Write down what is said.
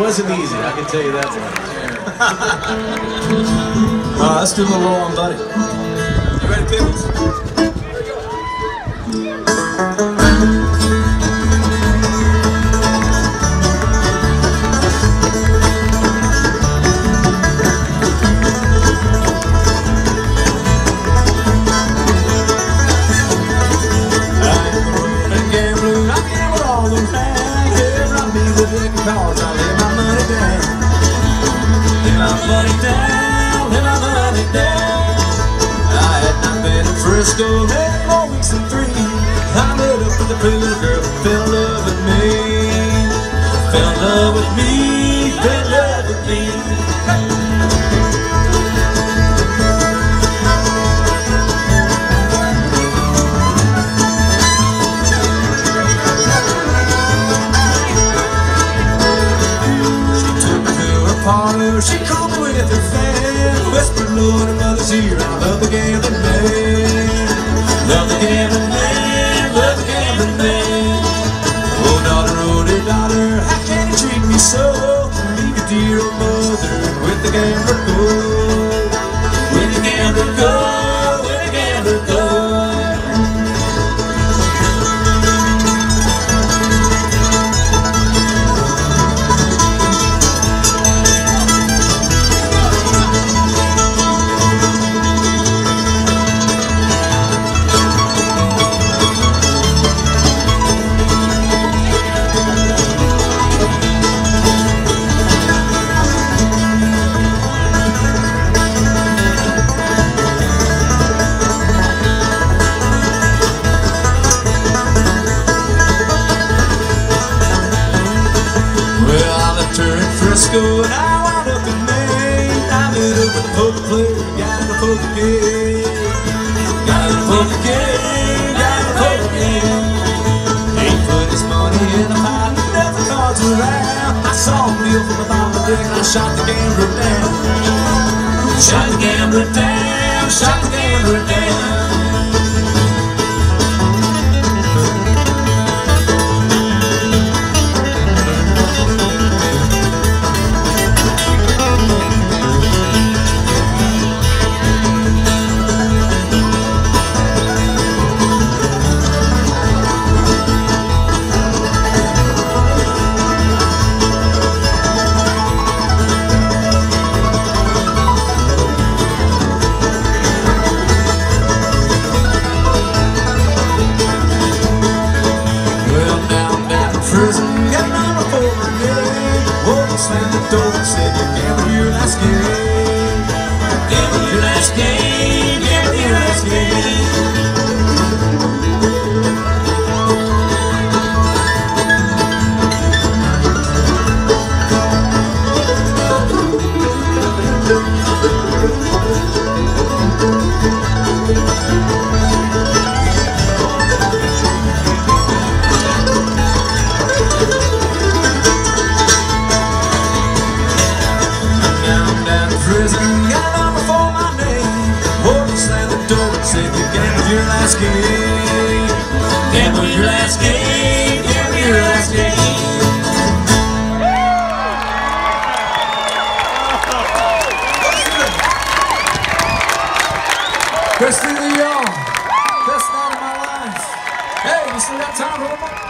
wasn't easy, I can tell you that much. Let's do a little roll on Buddy. You ready, Pickles? Frisco, 8 more weeks and 3. I met up with a pretty little girl, fell in love with me. Fell in love with me, fell in love with me. She took me to her parlor, she called me with her fan, whispered, Lord, her mother's here, I love the gambling man. Love the gambling man, love the gambling man. Oh daughter, oh dear daughter, how can you treat me so? Leave your dear old mother with the gambler go. With the gambler go, with the gambler go. Frisco, and I wound up in Maine. I met up with a poker player, got in a poker game. Got in a poker game, got in a poker game. He put his money in a pot, left the cards around. I saw a meal from the bottom of the deck, and I shot the gambler down. Shot the gambler down, shot the gambler down. Christina Young, best night of my life. Hey, you still got time, homie?